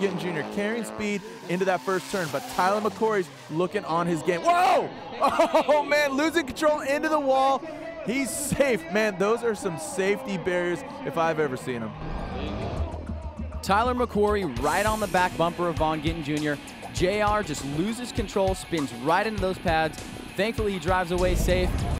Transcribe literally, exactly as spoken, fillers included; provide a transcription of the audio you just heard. Gittin Junior carrying speed into that first turn, but Tyler McQuarrie's looking on his game. Whoa! Oh, man, losing control into the wall. He's safe. Man, those are some safety barriers if I've ever seen them. Tyler McQuarrie right on the back bumper of Vaughn Gittin Junior J R just loses control, spins right into those pads. Thankfully, he drives away safe.